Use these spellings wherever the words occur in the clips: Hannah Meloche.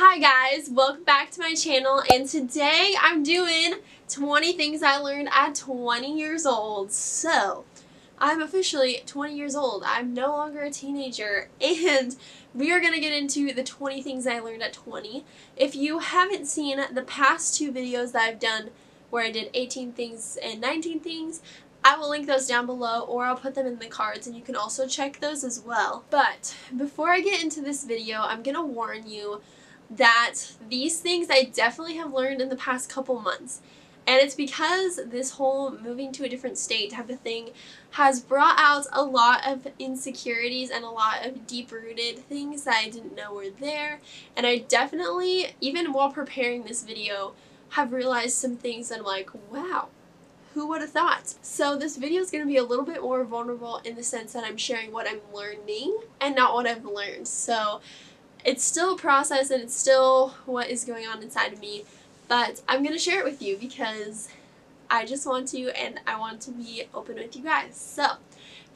Hi guys, welcome back to my channel, and today I'm doing 20 things I learned at 20 years old. So I'm officially 20 years old. I'm no longer a teenager, and we are going to get into the 20 things I learned at 20. If you haven't seen the past two videos that I've done where I did 18 things and 19 things, I will link those down below, or I'll put them in the cards and you can also check those as well. But before I get into this video, I'm going to warn you that these things I definitely have learned in the past couple months. And it's because this whole moving to a different state type of thing has brought out a lot of insecurities and a lot of deep-rooted things that I didn't know were there. And I definitely, even while preparing this video, have realized some things that I'm like, wow, who would have thought? So this video is going to be a little bit more vulnerable in the sense that I'm sharing what I'm learning and not what I've learned. So it's still a process and it's still what is going on inside of me, but I'm going to share it with you because I just want to, and I want to be open with you guys. So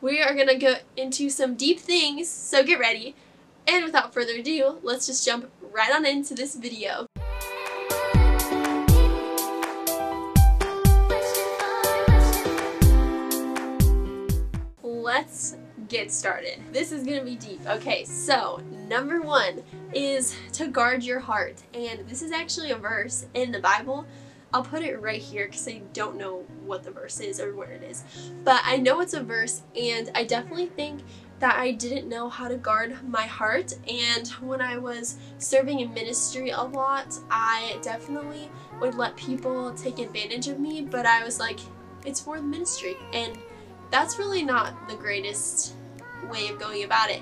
we are going to go into some deep things, so get ready, and without further ado, let's just jump right on into this video. Let's get started. This is gonna be deep. Okay, so number one is to guard your heart, and this is actually a verse in the Bible. I'll put it right here because I don't know what the verse is or where it is, but I know it's a verse, and I definitely think that I didn't know how to guard my heart. And when I was serving in ministry a lot, I definitely would let people take advantage of me, but I was like, it's for the ministry, and that's really not the greatest way of going about it.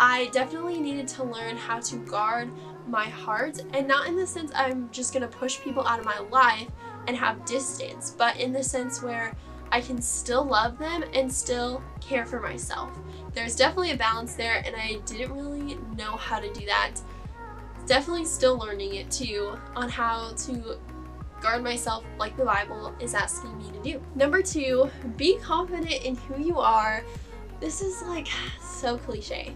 I definitely needed to learn how to guard my heart, and not in the sense I'm just gonna push people out of my life and have distance, but in the sense where I can still love them and still care for myself. There's definitely a balance there, and I didn't really know how to do that. Definitely still learning it too, on how to guard myself like the Bible is asking me to do. Number two, be confident in who you are. This is like so cliche,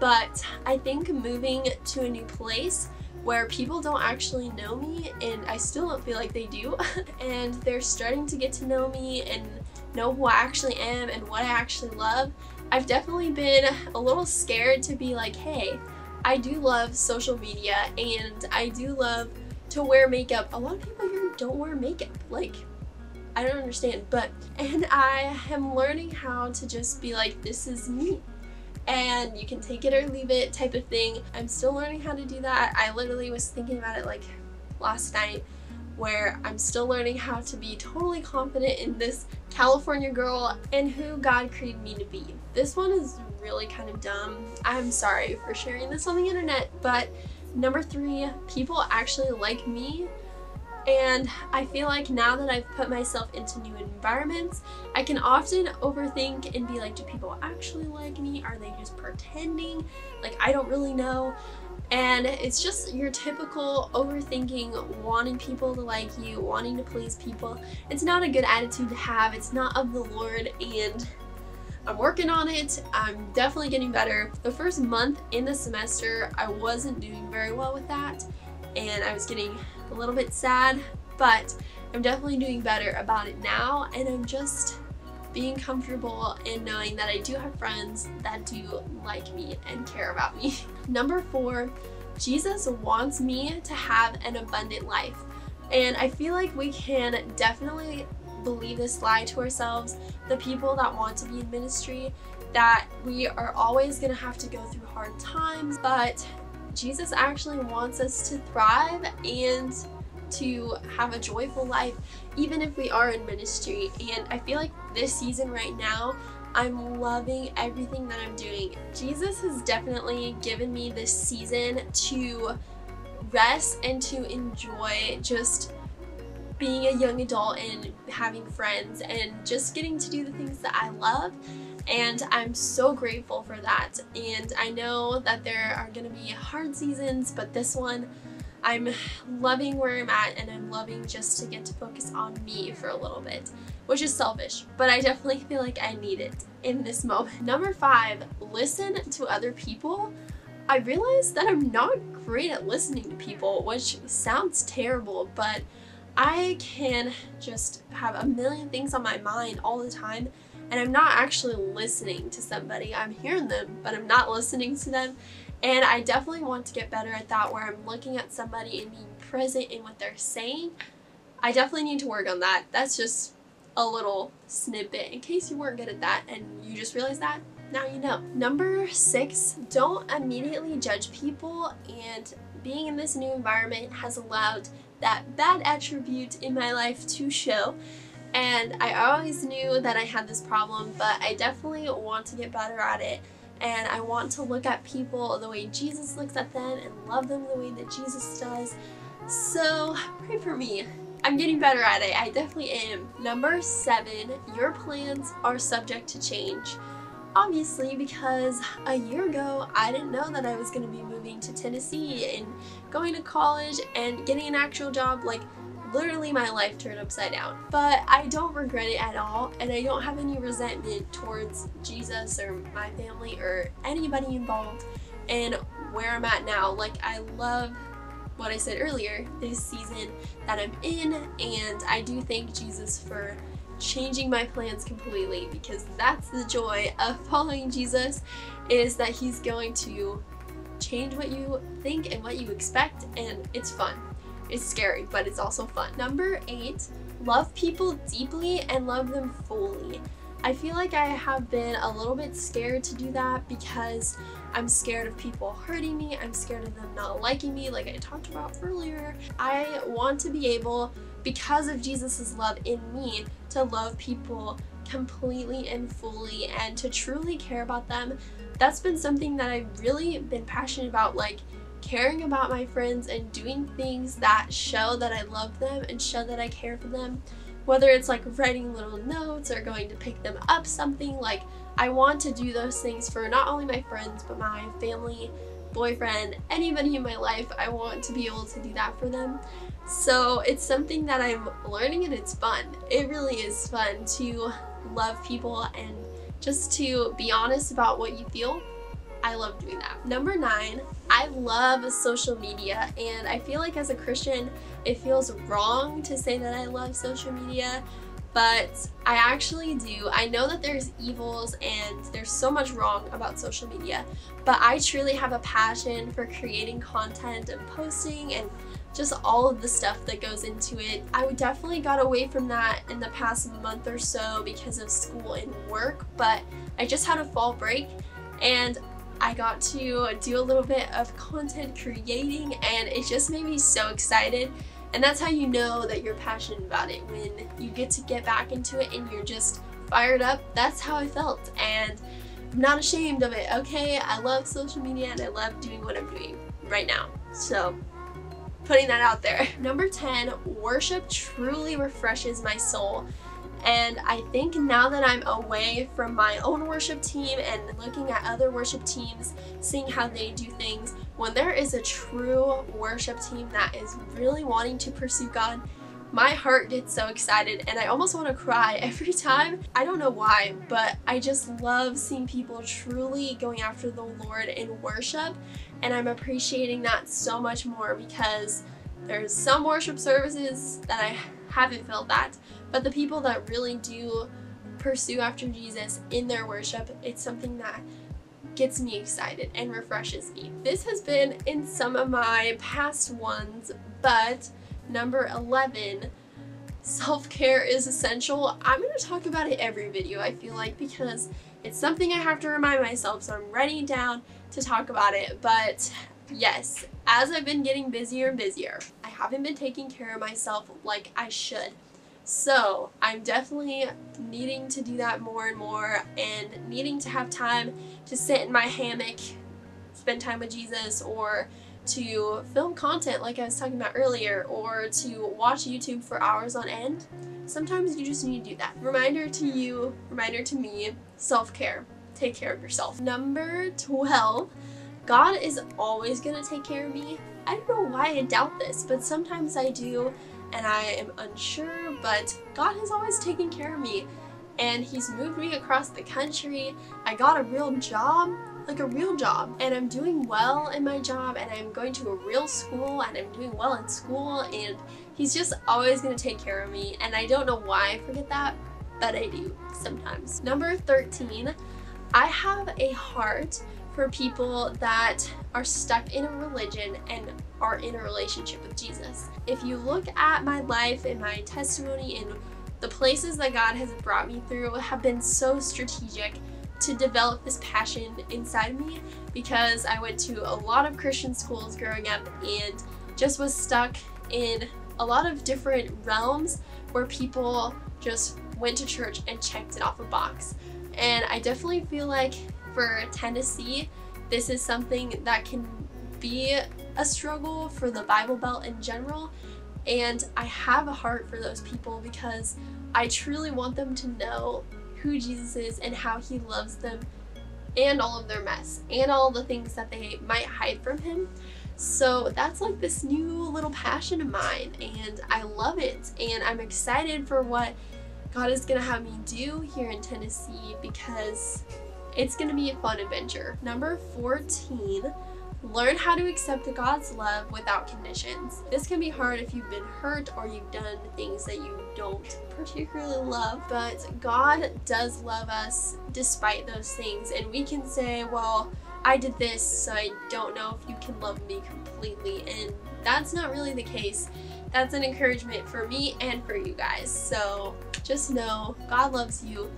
but I think moving to a new place where people don't actually know me, and I still don't feel like they do, and they're starting to get to know me and know who I actually am and what I actually love, I've definitely been a little scared to be like, hey, I do love social media and I do love to wear makeup. A lot of people here don't wear makeup, like I don't understand, and I am learning how to just be like, this is me and you can take it or leave it type of thing. I'm still learning how to do that. I literally was thinking about it like last night, where I'm still learning how to be totally confident in this California girl and who God created me to be. This one is really kind of dumb. I'm sorry for sharing this on the internet, but number three, people actually like me, and I feel like now that I've put myself into new environments, I can often overthink and be like, do people actually like me? Are they just pretending? Like, I don't really know. And it's just your typical overthinking, wanting people to like you, wanting to please people. It's not a good attitude to have. It's not of the Lord, and I'm working on it. I'm definitely getting better. The first month in the semester, I wasn't doing very well with that, and I was getting a little bit sad, but I'm definitely doing better about it now, and I'm just being comfortable in knowing that I do have friends that do like me and care about me. Number four, Jesus wants me to have an abundant life, and I feel like we can definitely believe this lie to ourselves, the people that want to be in ministry, that we are always going to have to go through hard times, but Jesus actually wants us to thrive and to have a joyful life, even if we are in ministry. And I feel like this season right now, I'm loving everything that I'm doing. Jesus has definitely given me this season to rest and to enjoy just being a young adult and having friends and just getting to do the things that I love, and I'm so grateful for that. And I know that there are gonna be hard seasons, but this one I'm loving where I'm at, and I'm loving just to get to focus on me for a little bit, which is selfish, but I definitely feel like I need it in this moment. Number five, listen to other people. I realized that I'm not great at listening to people, which sounds terrible, but I can just have a million things on my mind all the time, and I'm not actually listening to somebody. I'm hearing them, but I'm not listening to them. And I definitely want to get better at that, where I'm looking at somebody and being present in what they're saying. I definitely need to work on that. That's just a little snippet in case you weren't good at that and you just realized that. Now you know. Number 6, don't immediately judge people. And being in this new environment has allowed that bad attribute in my life to show. And I always knew that I had this problem, but I definitely want to get better at it. And I want to look at people the way Jesus looks at them and love them the way that Jesus does. So pray for me. I'm getting better at it. I definitely am. Number 7, your plans are subject to change. Obviously, because a year ago, I didn't know that I was going to be moving to Tennessee and going to college and getting an actual job. Like, literally my life turned upside down. But I don't regret it at all, and I don't have any resentment towards Jesus or my family or anybody involved and where I'm at now. Like, I love what I said earlier, this season that I'm in, and I do thank Jesus for changing my plans completely, because that's the joy of following Jesus, is that he's going to change what you think and what you expect, and it's fun. It's scary, but it's also fun. Number 8, love people deeply and love them fully. I feel like I have been a little bit scared to do that because I'm scared of people hurting me. I'm scared of them not liking me, like I talked about earlier. I want to be able, because of Jesus's love in me, to love people completely and fully and to truly care about them. That's been something that I've really been passionate about, like caring about my friends and doing things that show that I love them and show that I care for them. Whether it's like writing little notes or going to pick them up something, like I want to do those things for not only my friends but my family, boyfriend, anybody in my life. I want to be able to do that for them. So it's something that I'm learning, and it's fun. It really is fun to love people and just to be honest about what you feel. I love doing that. Number 9, I love social media, and I feel like as a Christian it feels wrong to say that I love social media, but I actually do. I know that there's evils and there's so much wrong about social media, but I truly have a passion for creating content and posting and just all of the stuff that goes into it. I definitely got away from that in the past month or so because of school and work, but I just had a fall break and I got to do a little bit of content creating, and it just made me so excited. And that's how you know that you're passionate about it, when you get to get back into it and you're just fired up. That's how I felt, and I'm not ashamed of it, okay? I love social media and I love doing what I'm doing right now. So putting that out there. Number 10, worship truly refreshes my soul. And I think now that I'm away from my own worship team and looking at other worship teams, seeing how they do things, when there is a true worship team that is really wanting to pursue God, my heart gets so excited and I almost want to cry every time. I don't know why, but I just love seeing people truly going after the Lord in worship, and I'm appreciating that so much more, because there's some worship services that I haven't felt that, but the people that really do pursue after Jesus in their worship, it's something that gets me excited and refreshes me. This has been in some of my past ones, but number 11, self-care is essential. I'm going to talk about it every video, I feel like, because it's something I have to remind myself, so I'm writing down to talk about it. But yes, as I've been getting busier and busier, I haven't been taking care of myself like I should. So I'm definitely needing to do that more and more, and needing to have time to sit in my hammock, spend time with Jesus, or to film content like I was talking about earlier, or to watch YouTube for hours on end. Sometimes you just need to do that. Reminder to you, reminder to me, self-care. Take care of yourself. Number 12. God is always going to take care of me. I don't know why I doubt this, but sometimes I do, and I am unsure, but God has always taken care of me, and he's moved me across the country. I got a real job. like a real job, and I'm doing well in my job, and I'm going to a real school, and I'm doing well in school, and he's just always gonna take care of me, and I don't know why I forget that, but I do sometimes. Number 13, I have a heart for people that are stuck in a religion and are in a relationship with Jesus. If you look at my life and my testimony and the places that God has brought me through have been so strategic to develop this passion inside me, because I went to a lot of Christian schools growing up and just was stuck in a lot of different realms where people just went to church and checked it off a box. And I definitely feel like for Tennessee, this is something that can be a struggle for the Bible Belt in general. And I have a heart for those people because I truly want them to know who Jesus is and how he loves them and all of their mess and all the things that they might hide from him. So that's like this new little passion of mine, and I love it, and I'm excited for what God is gonna have me do here in Tennessee because it's gonna be a fun adventure. Number 14, learn how to accept God's love without conditions. This can be hard if you've been hurt or you've done things that you don't particularly love, but God does love us despite those things, and we can say, well, I did this, so I don't know if you can love me completely, and that's not really the case. That's an encouragement for me and for you guys, so just know God loves you,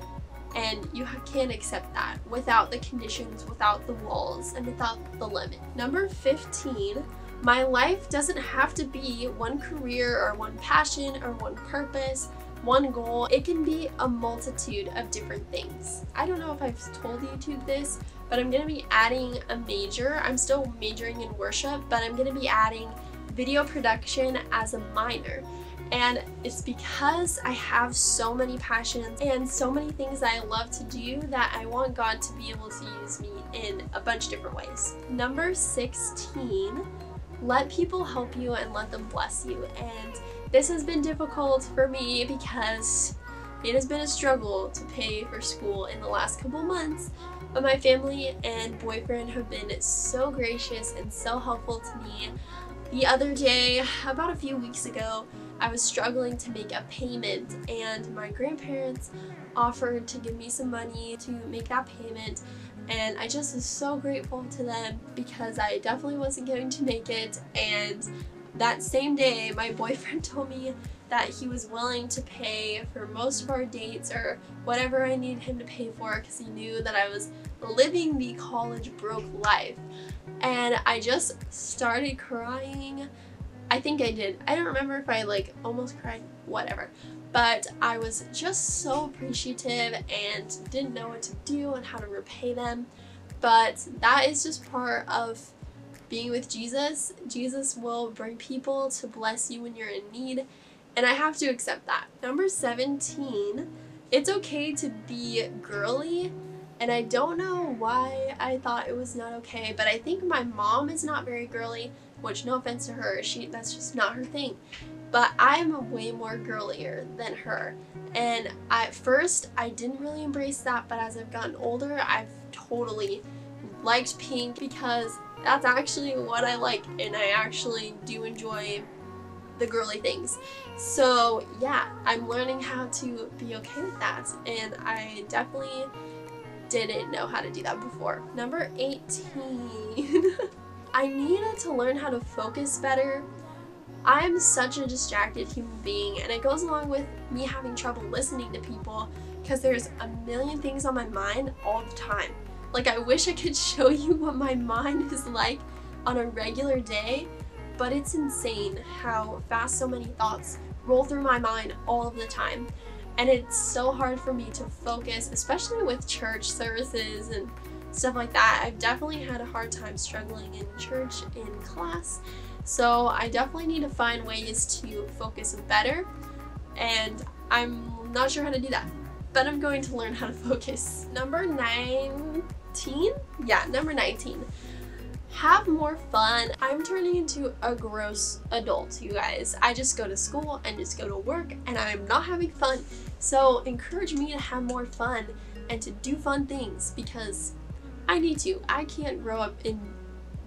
and you can accept that without the conditions, without the walls, and without the limit. Number 15, my life doesn't have to be one career or one passion or one purpose, one goal. It can be a multitude of different things. I don't know if I've told YouTube this, but I'm gonna be adding a major. I'm still majoring in worship, but I'm gonna be adding video production as a minor. And it's because I have so many passions and so many things that I love to do that I want God to be able to use me in a bunch of different ways. Number 16, let people help you and let them bless you. And this has been difficult for me because it has been a struggle to pay for school in the last couple months, but my family and boyfriend have been so gracious and so helpful to me. The other day, about a few weeks ago, I was struggling to make a payment, and my grandparents offered to give me some money to make that payment, and I just was so grateful to them because I definitely wasn't going to make it. And that same day, my boyfriend told me that he was willing to pay for most of our dates or whatever I needed him to pay for because he knew that I was living the college broke life. And I just started crying. I think I did. I don't remember if I like almost cried, whatever. But I was just so appreciative and didn't know what to do and how to repay them. But that is just part of being with Jesus. Jesus will bring people to bless you when you're in need, and I have to accept that. Number 17, it's okay to be girly. And I don't know why I thought it was not okay, but I think my mom is not very girly, which no offense to her, that's just not her thing. But I'm way more girlier than her. And at first, I didn't really embrace that, but as I've gotten older, I've totally liked pink because that's actually what I like, and I actually do enjoy the girly things. So yeah, I'm learning how to be okay with that, and I definitely didn't know how to do that before. Number 18. I needed to learn how to focus better. I'm such a distracted human being, and it goes along with me having trouble listening to people because there's a million things on my mind all the time. Like, I wish I could show you what my mind is like on a regular day, but it's insane how fast so many thoughts roll through my mind all of the time. And it's so hard for me to focus, especially with church services and stuff like that. I've definitely had a hard time struggling in church, in class. So I definitely need to find ways to focus better. And I'm not sure how to do that, but I'm going to learn how to focus. Number 19? Yeah, number 19. Have more fun. I'm turning into a gross adult, you guys. I just go to school and just go to work, and I'm not having fun. So encourage me to have more fun and to do fun things because I need to. I can't grow up and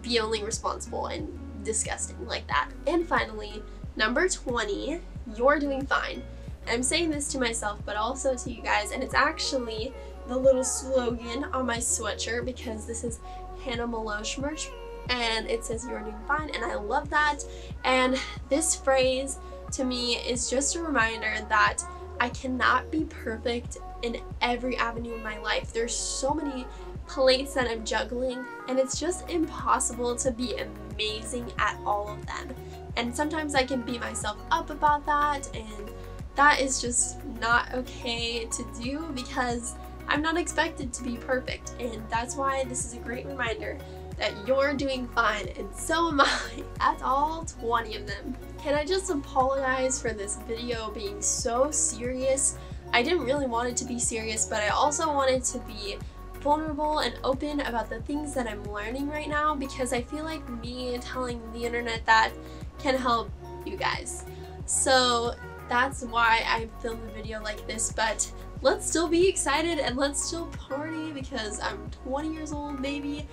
be only responsible and disgusting like that. And finally, number 20, you're doing fine. And I'm saying this to myself, but also to you guys, and it's actually the little slogan on my sweatshirt because this is Hannah Meloche merch, and it says you're doing fine, and I love that. And this phrase to me is just a reminder that I cannot be perfect in every avenue of my life. There's so many plates that I'm juggling, and it's just impossible to be amazing at all of them. And sometimes I can beat myself up about that, and that is just not okay to do because I'm not expected to be perfect. And that's why this is a great reminder that you're doing fine, and so am I. That's all 20 of them. Can I just apologize for this video being so serious? I didn't really want it to be serious, but I also wanted to be vulnerable and open about the things that I'm learning right now because I feel like me telling the internet that can help you guys. So that's why I filmed the video like this, but let's still be excited and let's still party because I'm 20 years old, baby,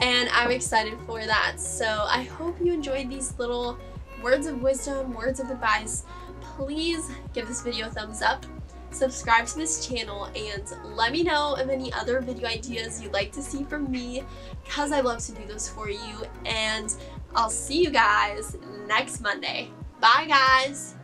and I'm excited for that. So I hope you enjoyed these little words of wisdom, words of advice. Please give this video a thumbs up, subscribe to this channel, and let me know of any other video ideas you'd like to see from me because I love to do those for you, and I'll see you guys next Monday. Bye, guys!